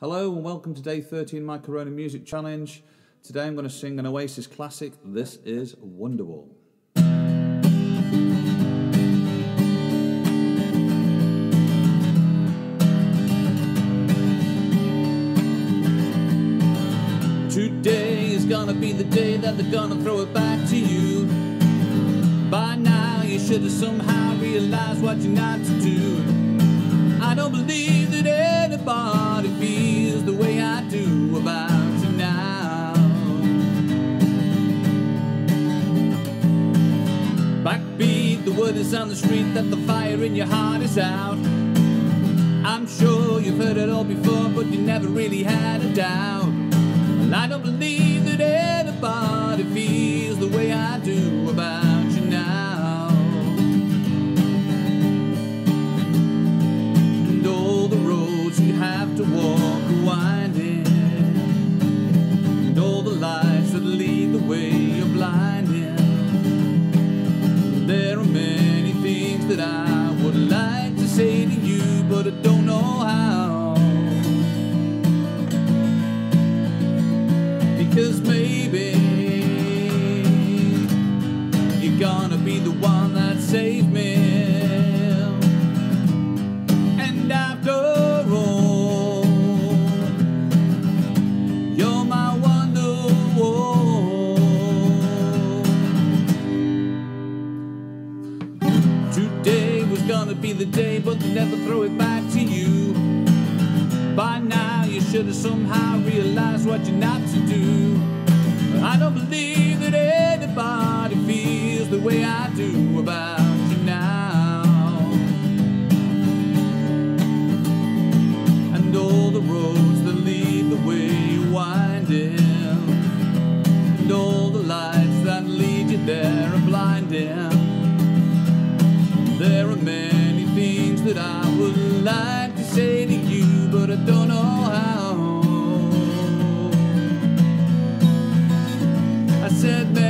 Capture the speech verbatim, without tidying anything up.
Hello and welcome to day thirty in my Corona Music Challenge. Today I'm going to sing an Oasis classic. This is Wonderwall. Today is gonna be the day that they're gonna throw it back to you. By now you should have somehow realized what you're not to do. I don't believe that anybody feels the way I do about you now. Backbeat, the word is on the street that the fire in your heart is out. I'm sure you've heard it all before, but you never really had a doubt. And I don't believe that anybody feels the way I do about you now. Have to walk winding, and all the lights that lead the way you're blinding. There are many things that I would like to say to you, but I don't know how. Because maybe you're gonna be the one that saves me. Gonna be the day, but they never throw it back to you. By now you should have somehow realized what you're not to do. But I don't believe that anybody feels the way I do about you now. And all the roads that lead the way are winding, and all the lights that lead you there are blinding. There are many things that I would like to say to you, but I don't know how. I said,